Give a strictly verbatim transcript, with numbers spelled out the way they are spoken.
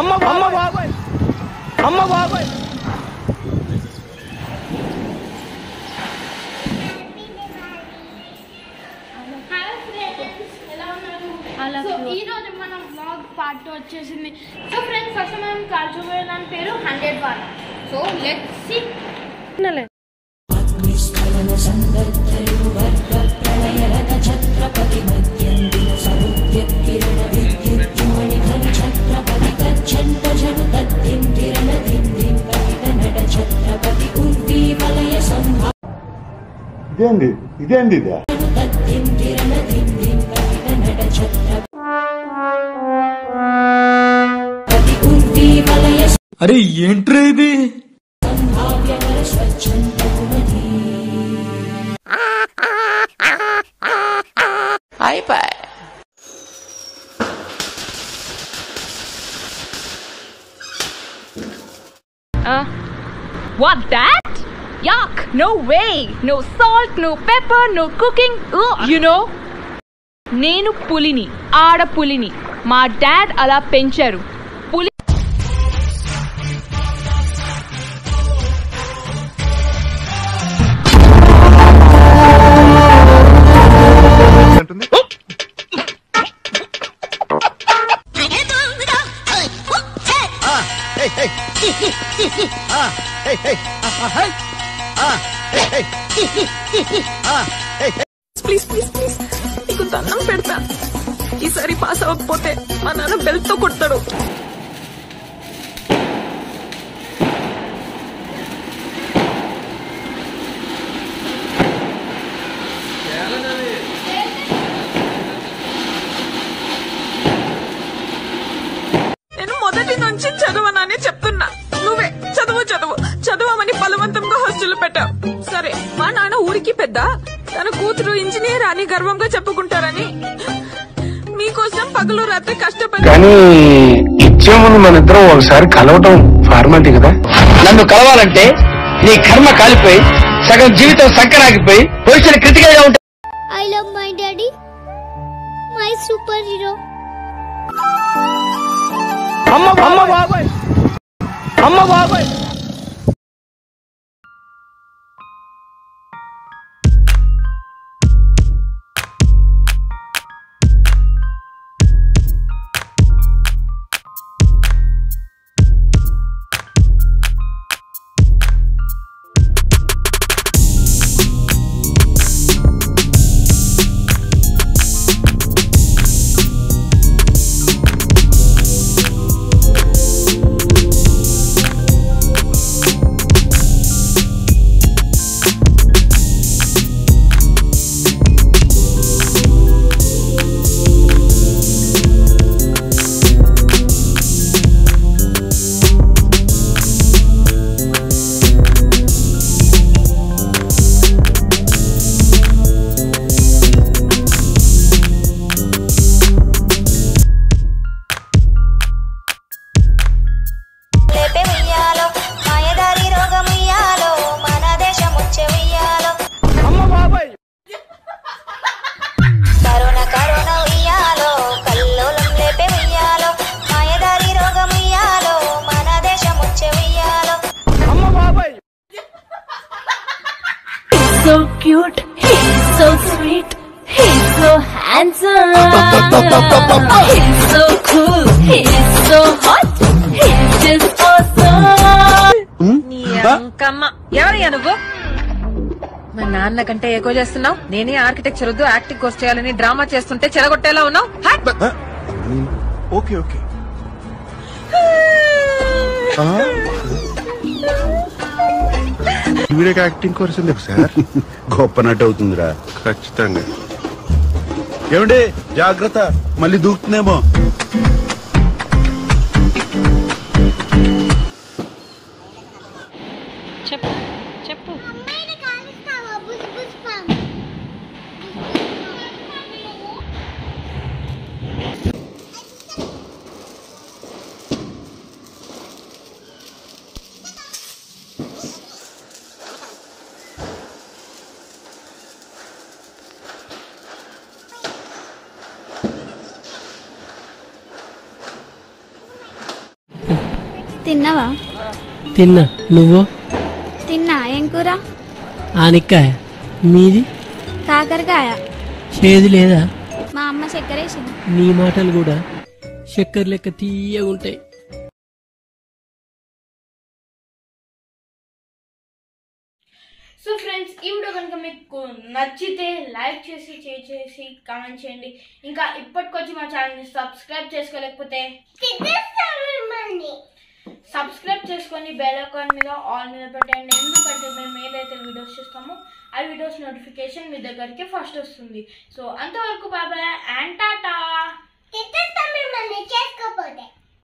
amma amma amma baba part to vachesindi. So friends, first of all, I'm Karjuvelan peru one hundred one. So let's see. Nale. Idendi, idendi da. अरे ये entry भी hi bye uh what that yuck no way no salt no pepper no cooking Ugh. You know nenu pulini aada pulini ma dad ala pencharu Hey hey ah hey ah hey hey ah hey hey please please please iku danam pedta ee sari pass avakapothe manana belt tho kottadu nenu modati nunchi chadavanane cheptunna nuve chadavu chadavu చదవమని బలవంతంగా హాస్టల్లో పెట్టావు. సరే మా నాన్న ఊరికి పెద్ద, తన కూతురు ఇంజనీర్ అని గర్వంగా చెప్పుకుంటారని మీకోసం పగలు రాత్రి కష్టపడి కానీ ఇచ్చే ముందు మన ఇద్దరం ఒకసారి కలవటం ఫార్మాలిటీ కదా. నన్ను కలవాలంటే నీ కర్మ కాలిపోయి సగం జీవితం సంకరాగిపోయి పొజిషన్ క్రిటికల్ గా ఉంటుంది. I love my daddy my super hero అమ్మ అమ్మ బాబాయ్ అమ్మ బాబాయ్ So cute, he's so sweet, he's so handsome, he's so cool, he's so hot, he's just awesome. Niyankama, yavari anuvu? Ma nanna kante eko chestunnao. Nene architecture uddu acting course cheyalani drama chestunte chelagottela unnao. Okay okay. వీడికి acting course ఉంది sir గొప్ప నట అవుతుందిరా ఖచ్చితంగా ఏమండి జాగ్రత్త మళ్ళీ దూకుతుందేమో చెప్పు చెప్పు తిన్నావా? తిన్నా. నువ్వు తిన్నా? ఏం కూర? ఆనిక్కాయ. మీది? కాకరకాయ. చేదు లేదా? మా అమ్మ చక్కెర వేసింది. నీ మాటలు కూడా చక్కెర లెక్క తీయగా ఉంటాయి. సో ఫ్రెండ్స్, ఈ వీడియో కనుక మీకు నచ్చితే లైక్ చేసి షేర్ చేసి కామెంట్ చేయండి. ఇంకా ఇప్పటికొచ్చి మా ఛానల్ని సబ్స్క్రైబ్ చేసుకోలేకపోతే సబ్స్క్రైబ్ చేసుకొని బెల్ ఐకాన్ మీద ఆల్ మీద పెట్టండి. ఎందుకంటే మేము ఏదైతే వీడియోస్ చేస్తామో ఆ వీడియోస్ నోటిఫికేషన్ మీ దగ్గరికి ఫస్ట్ వస్తుంది. సో అంతవరకు బాబాయ్ అండ్ టాటా.